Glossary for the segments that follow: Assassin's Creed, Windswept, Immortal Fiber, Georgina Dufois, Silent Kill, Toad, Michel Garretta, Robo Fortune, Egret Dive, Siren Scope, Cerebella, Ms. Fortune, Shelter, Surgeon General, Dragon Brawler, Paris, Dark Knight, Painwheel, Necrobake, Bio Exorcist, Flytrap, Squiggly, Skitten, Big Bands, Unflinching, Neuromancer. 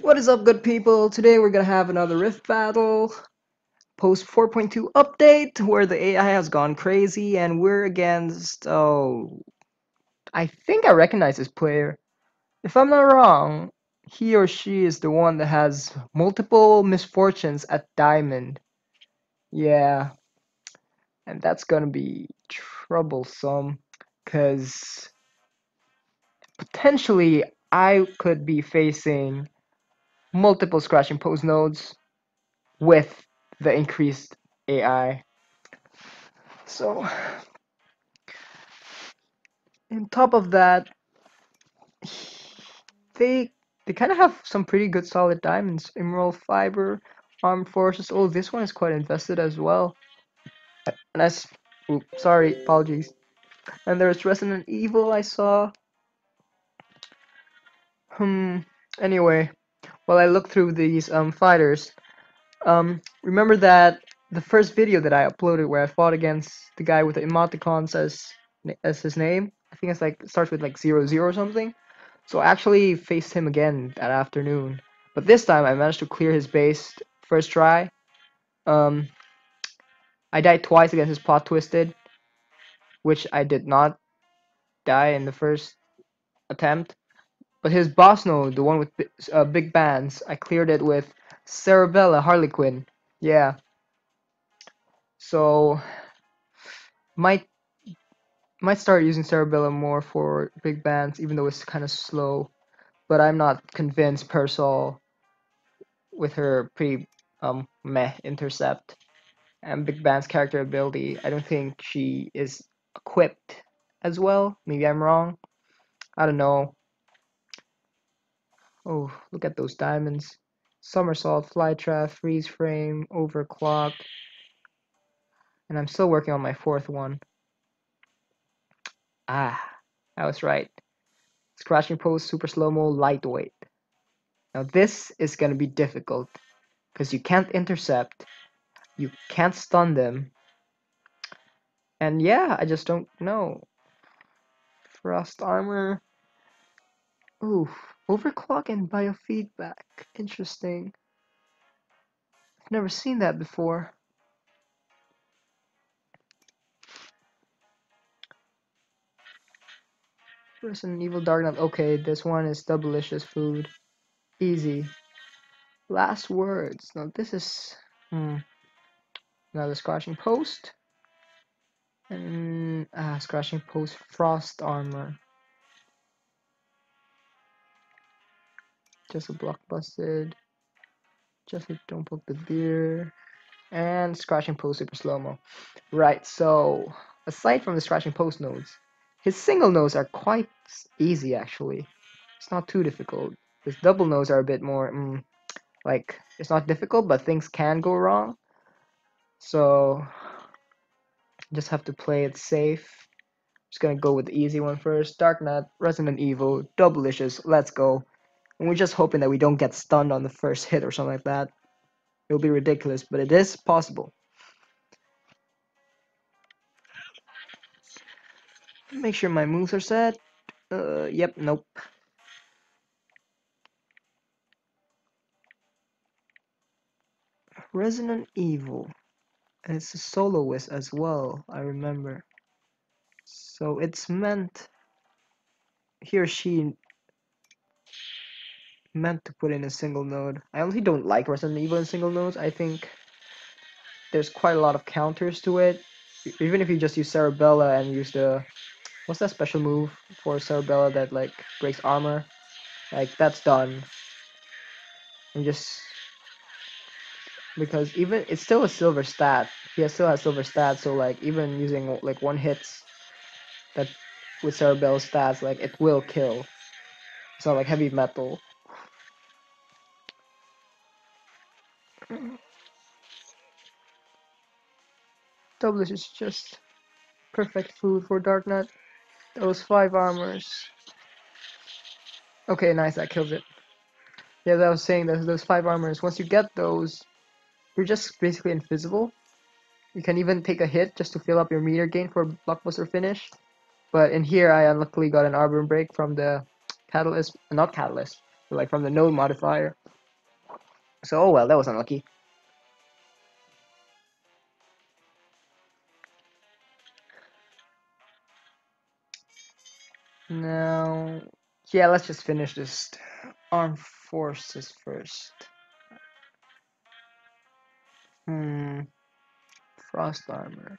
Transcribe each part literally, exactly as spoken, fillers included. What is up, good people? Today we're gonna have another Rift battle post four point two update where the A I has gone crazy, and we're against, oh, I think I recognize this player. If I'm not wrong, he or she is the one that has multiple Miz Fortunes at Diamond. Yeah, and that's gonna be troublesome because potentially I could be facing multiple Scratching Post nodes with the increased A I. So, on top of that, they they kind of have some pretty good solid diamonds. Immortal Fiber, Armed Forces. Oh, this one is quite invested as well. And I, oops, sorry, apologies. And there's Resident Evil I saw. Hmm. Anyway, while I look through these um fighters, um, remember that the first video that I uploaded where I fought against the guy with the emoticons as as his name. I think it's like starts with like zero zero or something. So I actually faced him again that afternoon, but this time I managed to clear his base first try. Um, I died twice against his plot twisted, which I did not die in the first attempt. But his boss node, the one with uh, Big Bands, I cleared it with Cerebella, Harley Quinn. Yeah. So, might might start using Cerebella more for Big Bands, even though it's kind of slow. But I'm not convinced Persol with her pretty um, meh intercept and Big Bands character ability. I don't think she is equipped as well. Maybe I'm wrong. I don't know. Oh, look at those diamonds. Somersault, Flytrap, Freeze Frame, Overclock. And I'm still working on my fourth one. Ah, I was right. Scratching Post, Super Slow-Mo, Lightweight. Now this is going to be difficult, because you can't intercept, you can't stun them. And yeah, I just don't know. Frost Armor. Ooh, Overclock and Biofeedback. Interesting. I've never seen that before. Resident Evil Dark Knight. Okay, this one is Doublicious Food. Easy. Last Words. Now this is... Hmm. Another Scratching Post. And... Ah, Scratching Post Frost Armor. Just a Block Busted, Just a Don't Poke the Deer, and Scratching Post Super Slow-Mo. Right, so aside from the Scratching Post nodes, his single nodes are quite easy actually. It's not too difficult. His double nodes are a bit more, mm, like, it's not difficult, but things can go wrong. So, just have to play it safe. Just gonna go with the easy one first. Dark Knight, Resident Evil, Doublicious, let's go. And we're just hoping that we don't get stunned on the first hit or something like that. It'll be ridiculous, but it is possible. Make sure my moves are set. Uh, yep, nope. Resident Evil. And it's a soloist as well, I remember. So it's meant... He or she... meant to put in a single node. I honestly don't like Resident Evil in single nodes. I think there's quite a lot of counters to it. Even if you just use Cerebella and use the, what's that special move for Cerebella that like breaks armor? Like, that's done. And just because even it's still a silver stat. He still has silver stats, so like even using like one hits that with Cerebella stats, like it will kill. It's not like heavy metal. Doublets is just perfect food for Dark Knight. Those five armors. Okay, nice, that kills it. Yeah, that I was saying that those five armors, once you get those, you're just basically invisible. You can even take a hit just to fill up your meter gain for blockbuster finish. But in here, I unluckily got an Arbor Break from the catalyst, not catalyst, but like from the node modifier. So, oh well, that was unlucky. Now, yeah, let's just finish this armed forces first. Hmm, frost armor.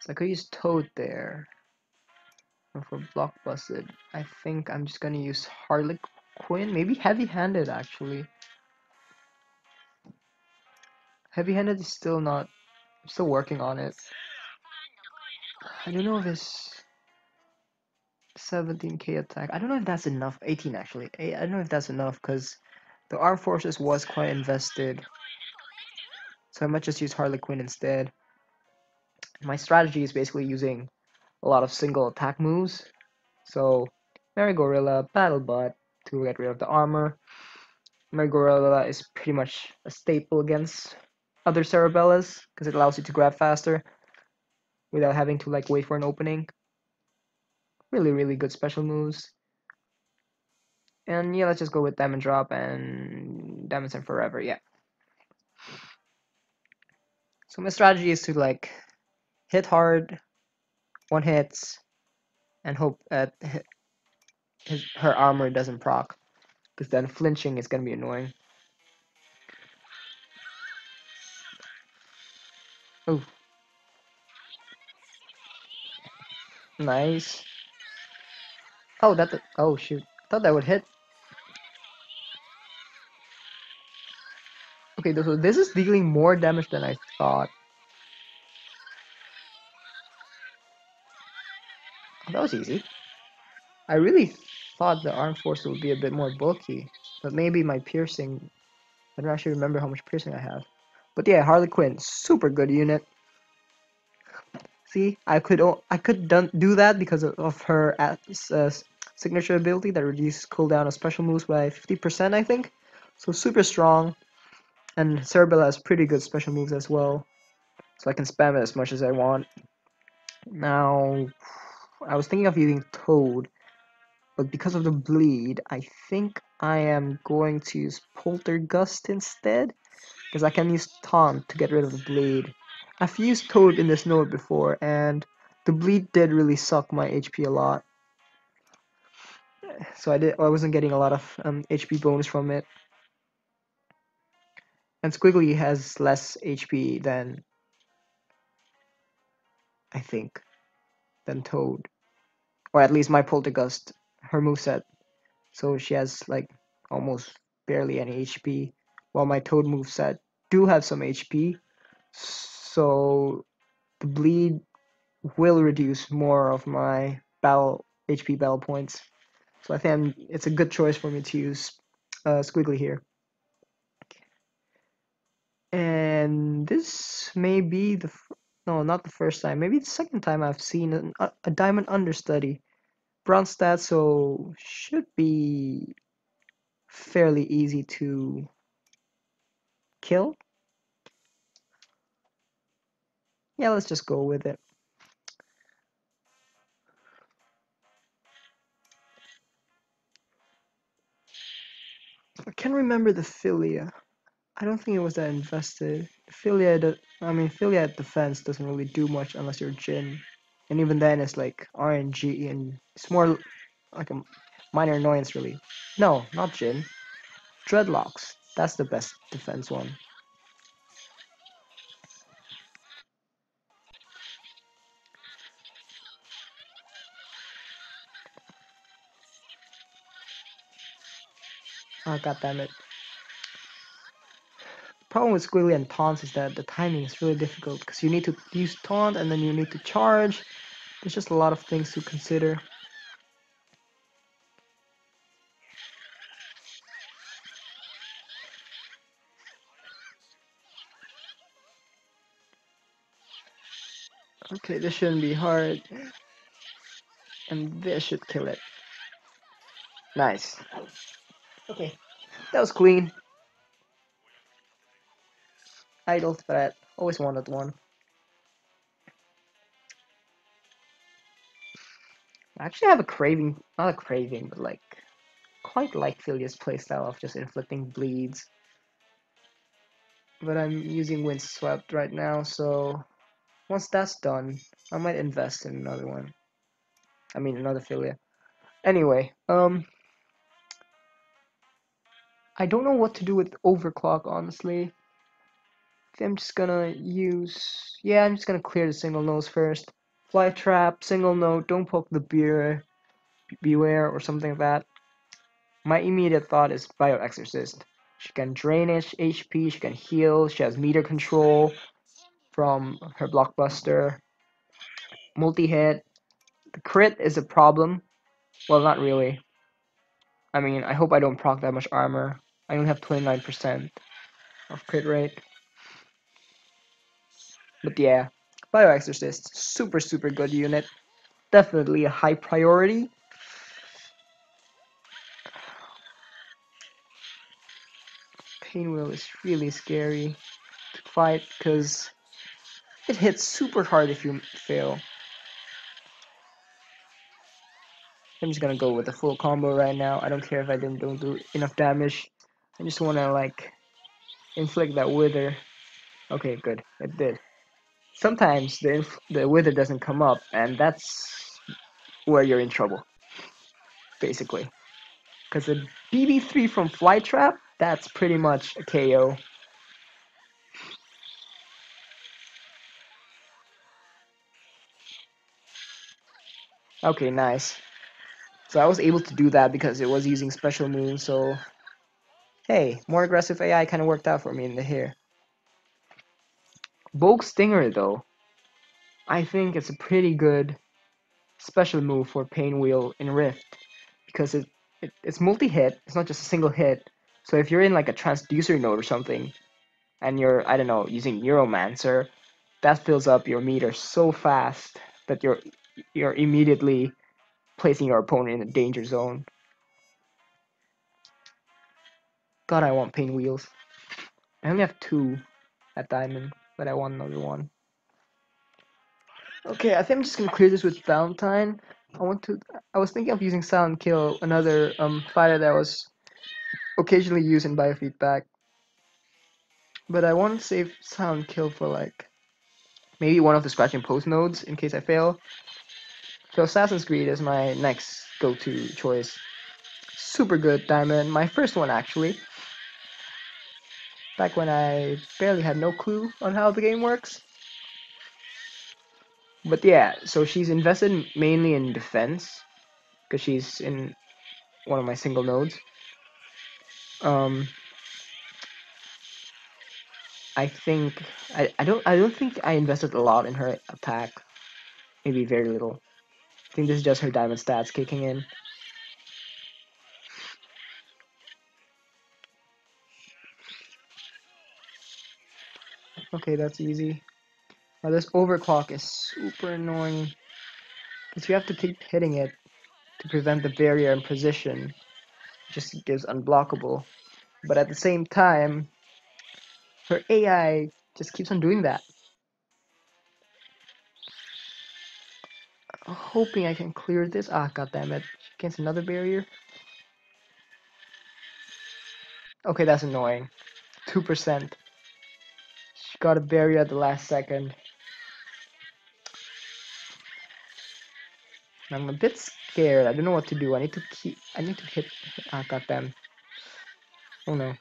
So I could use Toad there. And for block busted, I think I'm just gonna use Harley Quinn. Maybe heavy-handed actually. Heavy-handed is still not. I'm still working on it. I don't know if it's seventeen K attack. I don't know if that's enough. eighteen actually. I don't know if that's enough because the armed forces was quite invested. So I might just use Harley Quinn instead. My strategy is basically using a lot of single attack moves. So Mary Gorilla, Battle Bot to get rid of the armor. Mary Gorilla is pretty much a staple against other Cerebellas because it allows you to grab faster without having to like wait for an opening. Really, really good special moves. And yeah, let's just go with Diamond Drop and Diamond Send Forever, yeah. So my strategy is to like hit hard, one hits, and hope that his, her armor doesn't proc, because then flinching is gonna be annoying. Oh, nice. Oh, that. Oh shoot! I thought that would hit. Okay, so this is dealing more damage than I thought. That was easy. I really thought the armed force would be a bit more bulky, but maybe my piercing, I don't actually remember how much piercing I have. But yeah, Harley Quinn, super good unit. See, I could I could done, do that because of, of her uh, signature ability that reduces cooldown of special moves by fifty percent, I think. So super strong, and Cerebella has pretty good special moves as well, so I can spam it as much as I want. Now, I was thinking of using Toad, but because of the bleed, I think I am going to use Poltergust instead, because I can use Taunt to get rid of the bleed. I've used Toad in this node before, and the bleed did really suck my H P a lot, so I did. I wasn't getting a lot of um, H P bonus from it, and Squiggly has less H P than I think than Toad. Or at least my Poltergust, her moveset. So she has like almost barely any H P, while my Toad moveset do have some H P. So the bleed will reduce more of my battle H P battle points. So I think I'm, it's a good choice for me to use uh, Squiggly here. And this may be the no, not the first time. Maybe the second time I've seen an, a, a Diamond Understudy. Bronze stat, so should be fairly easy to kill. Yeah, let's just go with it. I can't remember the Filia. I don't think it was that invested. Filia, I mean, Filia defense doesn't really do much unless you're Jin, and even then it's like R N G, and it's more like a minor annoyance really. No, not Jin. Dreadlocks. That's the best defense one. Oh, god damn it. The problem with Squiggly and taunts is that the timing is really difficult because you need to use taunt and then you need to charge. There's just a lot of things to consider. Okay, this shouldn't be hard. And this should kill it. Nice. Okay, that was clean. Idle threat, always wanted one. I actually have a craving, not a craving, but like, quite like Filia's playstyle of just inflicting bleeds. but I'm using Windswept right now, so once that's done, I might invest in another one. I mean, another Filia. Anyway, um, I don't know what to do with Overclock, honestly. I'm just gonna use... Yeah, I'm just gonna clear the single nose first. Flytrap, single note, don't poke the beer, beware, or something like that. My immediate thought is Bio Exorcist. She can drain H P, she can heal, she has meter control from her blockbuster. Multi-hit. The crit is a problem. Well, not really. I mean, I hope I don't proc that much armor. I only have twenty-nine percent of crit rate. But yeah, Bio Exorcist, super super good unit. Definitely a high priority. Painwheel is really scary to fight because it hits super hard if you fail. I'm just gonna go with the full combo right now. I don't care if I didn't don't do enough damage. I just wanna like inflict that wither. Okay, good, it did. Sometimes the inf the wither doesn't come up, and that's where you're in trouble, basically. Because the B B three from Flytrap, that's pretty much a K O. Okay, nice. So I was able to do that because it was using special moves, so hey, more aggressive A I kind of worked out for me in the hair. Bogue Stinger though, I think it's a pretty good special move for Painwheel in Rift because it, it it's multi-hit, it's not just a single hit, so if you're in like a transducer node or something and you're, I don't know, using Neuromancer, that fills up your meter so fast that you're you're immediately placing your opponent in a danger zone. God, I want pain wheels. I only have two at Diamond, but I want another one. Okay, I think I'm just gonna clear this with Valentine. I want to. I was thinking of using Silent Kill, another um fighter that was occasionally used in biofeedback, but I want to save Silent Kill for like maybe one of the Scratching Post nodes in case I fail. So Assassin's Creed is my next go-to choice. Super good Diamond, my first one actually. Back when I barely had no clue on how the game works. But yeah, so she's invested mainly in defense, because she's in one of my single nodes. Um, I think I, I don't I don't think I invested a lot in her attack. Maybe very little. I think this is just her diamond stats kicking in. Okay, that's easy. Now this overclock is super annoying because you have to keep hitting it to prevent the barrier in position. It just gives unblockable, but at the same time, her A I just keeps on doing that. I'm hoping I can clear this. Ah, goddammit. Against another barrier. Okay, that's annoying. two percent. She got a barrier at the last second. I'm a bit scared. I don't know what to do. I need to keep. I need to hit. Ah, goddamn. Oh no.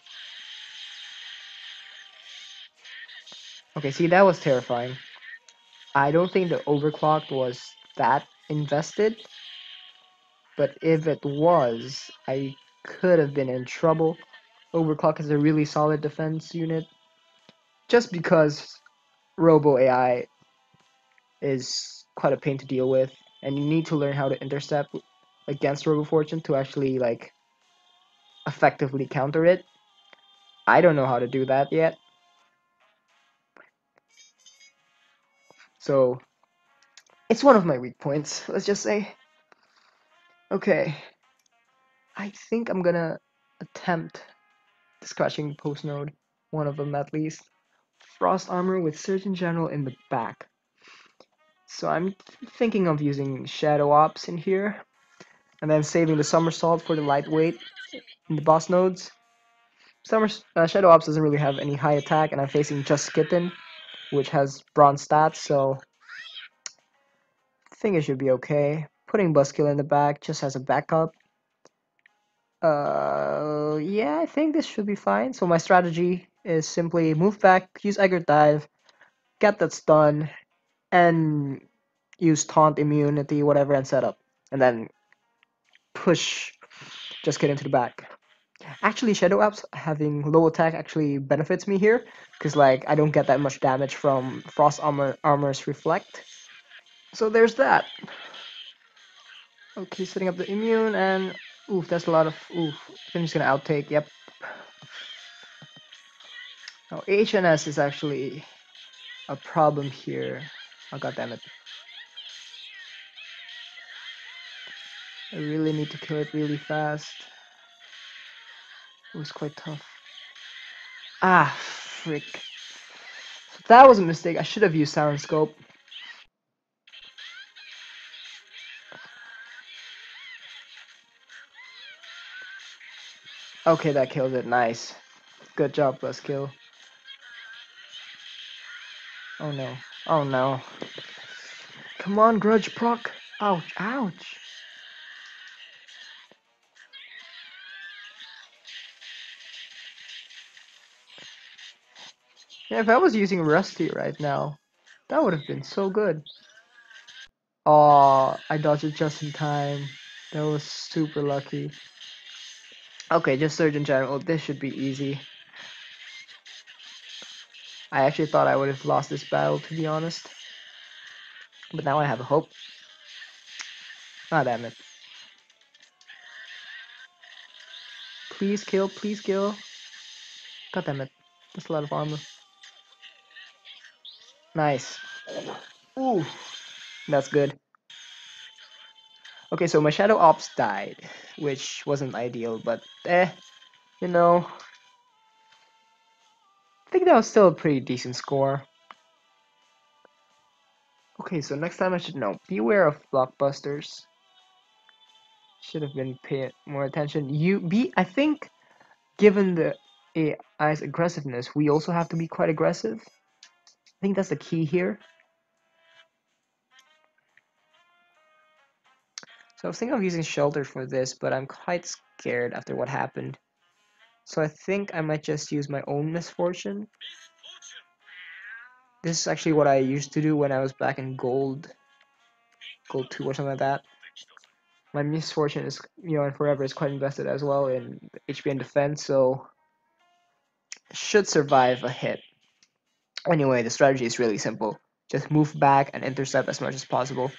Okay, see, that was terrifying. I don't think the overclock was that invested, but if it was, I could have been in trouble. Overclock is a really solid defense unit just because Robo A I is quite a pain to deal with, and you need to learn how to intercept against Robo Fortune to actually like effectively counter it. I don't know how to do that yet, so it's one of my weak points, let's just say. Okay, I think I'm gonna attempt the Scratching Post node, one of them at least. Frost Armor with Surgeon General in the back. So I'm thinking of using Shadow Ops in here, and then saving the Somersault for the lightweight in the boss nodes. Summer, uh, Shadow Ops doesn't really have any high attack, and I'm facing just Skitten, which has bronze stats, so I think it should be okay. Putting Buskiller in the back just as a backup. Uh, yeah, I think this should be fine. So my strategy is simply move back, use Egret Dive, get that stun, and use Taunt, Immunity, whatever, and set up. And then push, just get into the back. Actually, Shadow Ops having low attack actually benefits me here, because like I don't get that much damage from Frost Armor, Armor's Reflect. So there's that. Okay, setting up the immune, and oof, that's a lot of oof. I'm just gonna outtake. Yep. Now H N S is actually a problem here. Oh god damn it! I really need to kill it really fast. It was quite tough. Ah, frick. So that was a mistake. I should have used Siren Scope. Okay, that killed it. Nice. Good job, Buzzkill. Oh no. Oh no. Come on, Grudge proc. Ouch, ouch. Yeah, if I was using Rusty right now, that would have been so good. Aw, I dodged it just in time. That was super lucky. Okay, just Surgeon General. This should be easy. I actually thought I would have lost this battle, to be honest. But now I have a hope. Ah, damn it. Please kill, please kill. God damn it. That's a lot of armor. Nice. Ooh, that's good. Okay, so my Shadow Ops died, which wasn't ideal, but eh, you know, I think that was still a pretty decent score. Okay, so next time I should know. Beware of blockbusters. Should have been paying more attention. You be, I think, given the A I's aggressiveness, we also have to be quite aggressive. I think that's the key here. So I was thinking of using Shelter for this, but I'm quite scared after what happened. So I think I might just use my own Miss Fortune. This is actually what I used to do when I was back in Gold, Gold two or something like that. My Miss Fortune is, you know, and Forever is quite invested as well in H P and defense, so should survive a hit. Anyway, the strategy is really simple. Just move back and intercept as much as possible.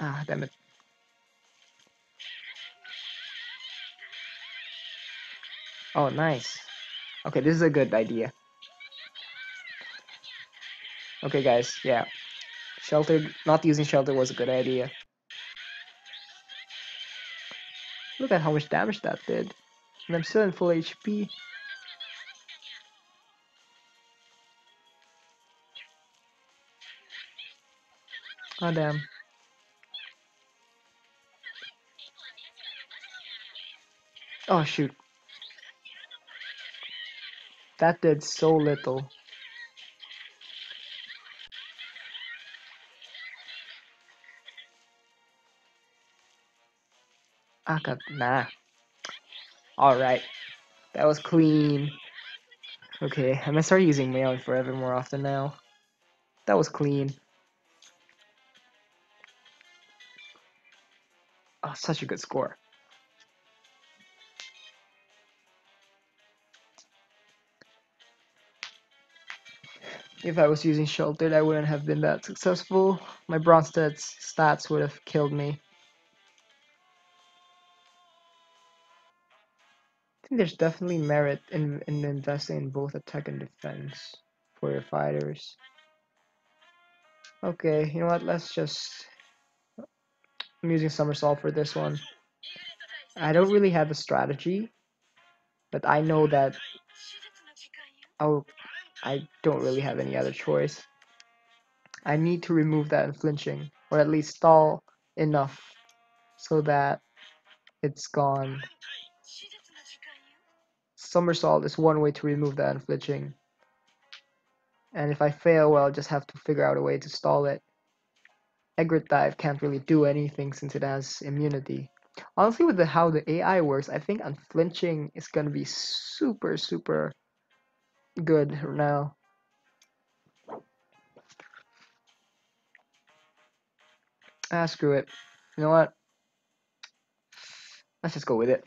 Ah, damn it. Oh, nice. Okay, this is a good idea. Okay, guys, yeah. Shelter, not using Shelter was a good idea. Look at how much damage that did. And I'm still in full H P. Oh, damn. Oh shoot. That did so little. Ah, god, nah. Alright. That was clean. Okay, I'm gonna start using Mail Forever more often now. That was clean. Oh, such a good score. If I was using Sheltered, I wouldn't have been that successful. My bronze stats, stats would have killed me. I think there's definitely merit in, in investing in both attack and defense for your fighters. Okay, you know what? Let's just... I'm using Somersault for this one. I don't really have a strategy, but I know that I'll... I don't really have any other choice. I need to remove that Unflinching, or at least stall enough so that it's gone. Somersault is one way to remove that unflinching. And if I fail, well, I'll just have to figure out a way to stall it. Egret Dive can't really do anything since it has immunity. Honestly, with the, how the A I works, I think Unflinching is going to be super, super good now. Ah, screw it. You know what? Let's just go with it.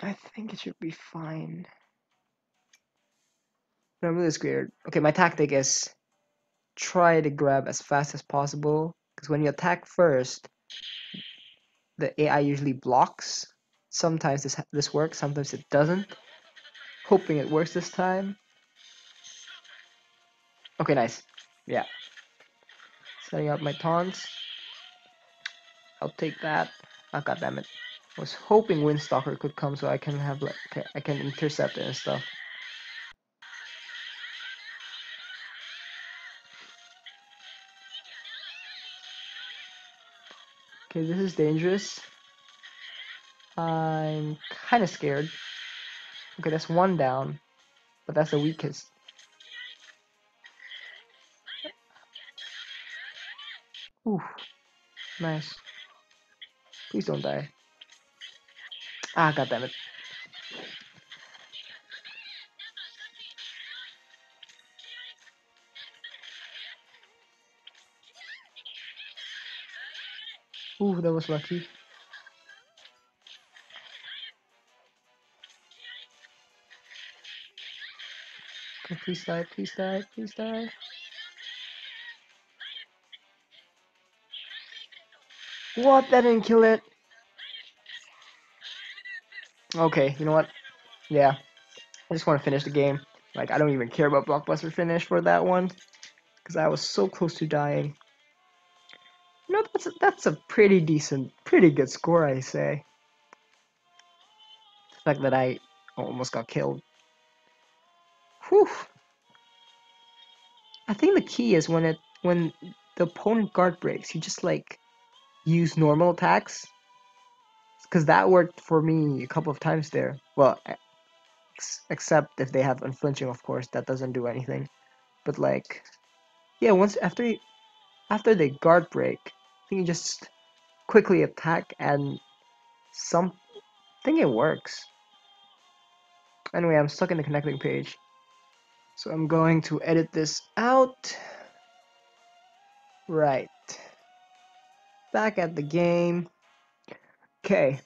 I think it should be fine. But I'm really scared. Okay, my tactic is try to grab as fast as possible, because when you attack first, the A I usually blocks. Sometimes this this works, sometimes it doesn't. Hoping it works this time. Okay, nice. Yeah. Setting up my taunts. I'll take that. Oh, God damn it. I was hoping Windstalker could come so I can have like I can intercept it and stuff. Okay, this is dangerous. I'm kind of scared. Okay, that's one down, but that's the weakest. Ooh, nice. Please don't die. Ah, goddammit. Ooh, that was lucky. Okay, please die, please die, please die. What? That didn't kill it. Okay, you know what? Yeah, I just want to finish the game. Like, I don't even care about Blockbuster finish for that one, because I was so close to dying. You know, that's a, that's a pretty decent, pretty good score, I say. The fact that I almost got killed. Whew. I think the key is when it when the opponent guard breaks, you just like use normal attacks. Because that worked for me a couple of times there. Well, ex except if they have unflinching, of course, that doesn't do anything. But like, yeah, once after you, after they guard break, I think you just quickly attack and some, I think it works. Anyway, I'm stuck in the connecting page, so I'm going to edit this out. Right, back at the game. Okay,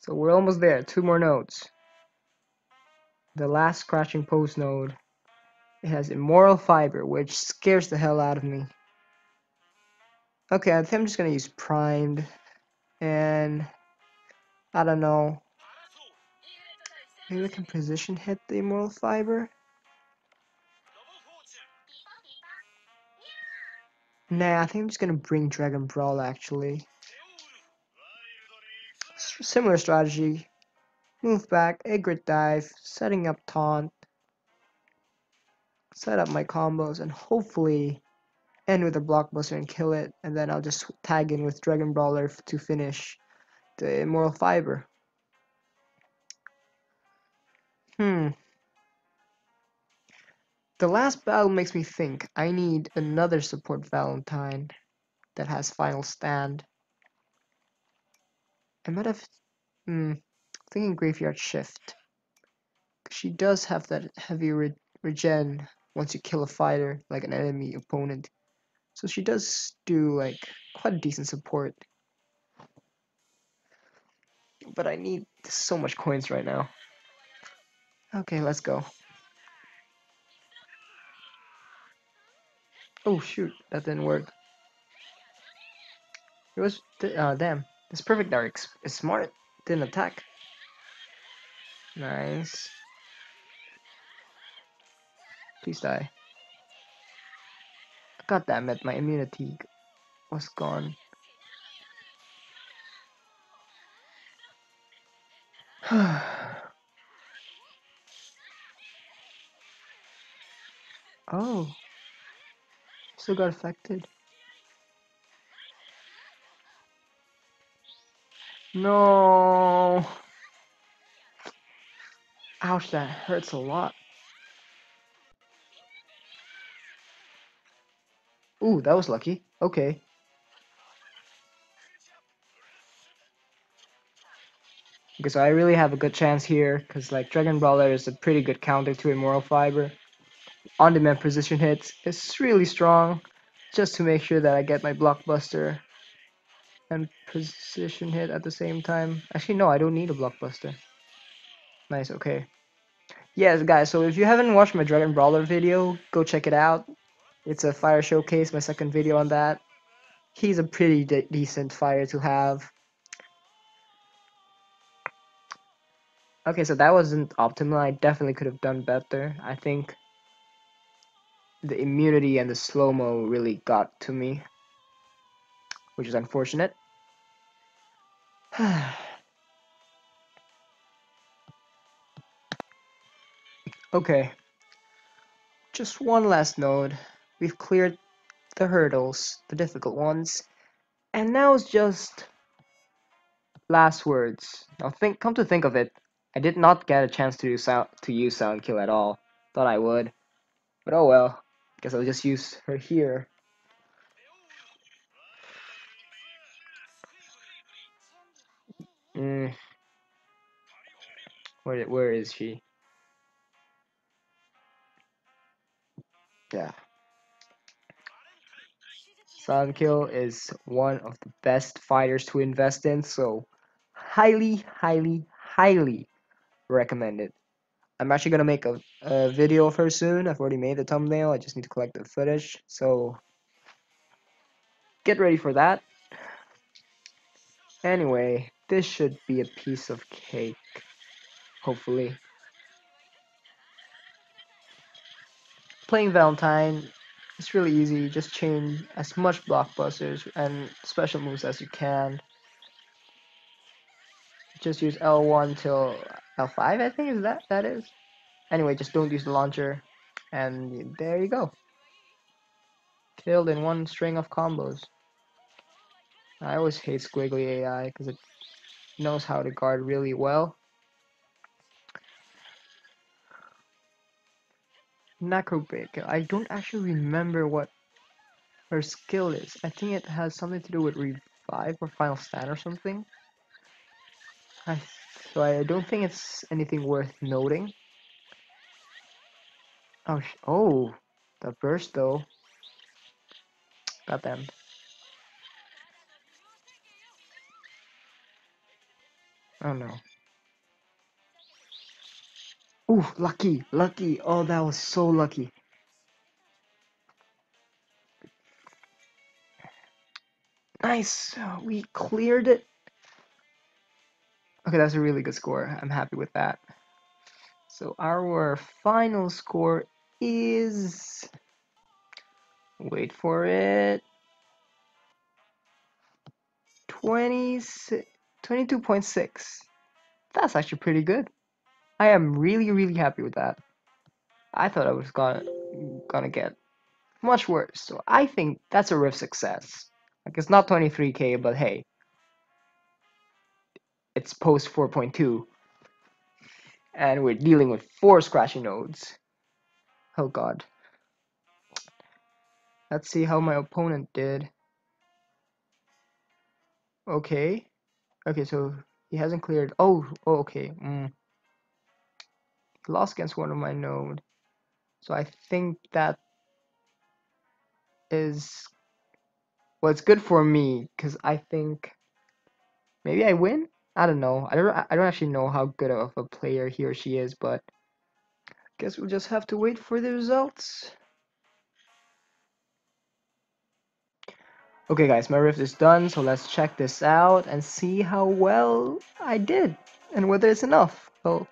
so we're almost there. Two more nodes. The last Scratching Post node. It has Immortal Fiber, which scares the hell out of me. Okay, I think I'm just gonna use Primed, and I don't know. Maybe we can position hit the Immortal Fiber. Nah, I think I'm just gonna bring Dragon Brawler actually. Similar strategy, move back, Egret Dive, setting up taunt, set up my combos, and hopefully end with a blockbuster and kill it, and then I'll just tag in with Dragon Brawler to finish the Immortal Fiber. Hmm. The last battle makes me think I need another support Valentine that has Final Stand. I might have, hmm, thinking Graveyard Shift. She does have that heavy re regen once you kill a fighter, like an enemy opponent. So she does do like quite a decent support. But I need so much coins right now. Okay, let's go. Oh shoot, that didn't work. It was, uh, damn. This perfect dark is smart. Didn't attack. Nice. Please die. God damn it! My immunity was gone. Oh, still got affected. No. Ouch, that hurts a lot. Ooh, that was lucky. Okay. Because I really have a good chance here, because like Dragon Brawler is a pretty good counter to Immortal Fiber. On-demand precision hits is really strong, just to make sure that I get my blockbuster and precision hit at the same time. Actually, no, I don't need a blockbuster. Nice, okay. Yes, guys, so if you haven't watched my Dragon Brawler video, go check it out. It's a fire showcase, my second video on that. He's a pretty de decent fire to have. Okay, so that wasn't optimal. I definitely could have done better. I think the immunity and the slow-mo really got to me, which is unfortunate. Okay, just one last node. We've cleared the hurdles, the difficult ones, and now it's just last words. Now think, come to think of it, I did not get a chance to do sound, to use Silent Kill at all. Thought I would, but oh well. Guess I'll just use her here. Mm. Where where is she? Yeah. Silent Kill is one of the best fighters to invest in, so highly, highly, highly recommended. I'm actually gonna make a, a video of her soon. I've already made the thumbnail. I just need to collect the footage, so get ready for that. Anyway, this should be a piece of cake, hopefully. Playing Valentine, it's really easy. You just chain as much blockbusters and special moves as you can. Just use L one till L five, I think is that that is. Anyway, just don't use the launcher, and there you go. Killed in one string of combos. I always hate Squiggly A I because it knows how to guard really well. Necrobake. I don't actually remember what her skill is. I think it has something to do with revive or final stat or something. I, so I don't think it's anything worth noting. Oh, sh oh, the burst though. Goddamn. Oh no. Ooh, lucky, lucky. Oh, that was so lucky. Nice, we cleared it. Okay, that's a really good score. I'm happy with that. So our final score is... Wait for it... twenty-two point six. That's actually pretty good. I am really, really happy with that. I thought I was gonna, gonna get much worse. So I think that's a Rift success. Like, it's not twenty-three K, but hey. It's post four point two, and we're dealing with four scratching nodes. Oh god. Let's see how my opponent did. Okay. Okay, so he hasn't cleared. Oh, oh okay. Mm. Lost against one of my node. So I think that is... Well, it's good for me, because I think... Maybe I win? I don't know. I don't. I don't actually know how good of a player he or she is, but I guess we'll just have to wait for the results. Okay, guys, my Rift is done, so let's check this out and see how well I did and whether it's enough. Well,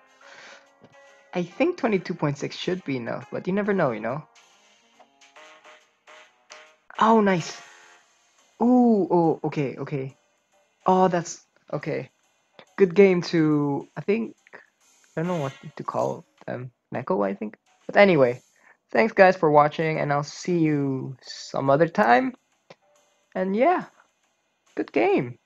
I think twenty-two point six should be enough, but you never know, you know. Oh, nice. Ooh. Oh. Okay. Okay. Oh, that's okay. Good game to, I think, I don't know what to call them, Neko, I think. But anyway, thanks guys for watching, and I'll see you some other time. And yeah, good game.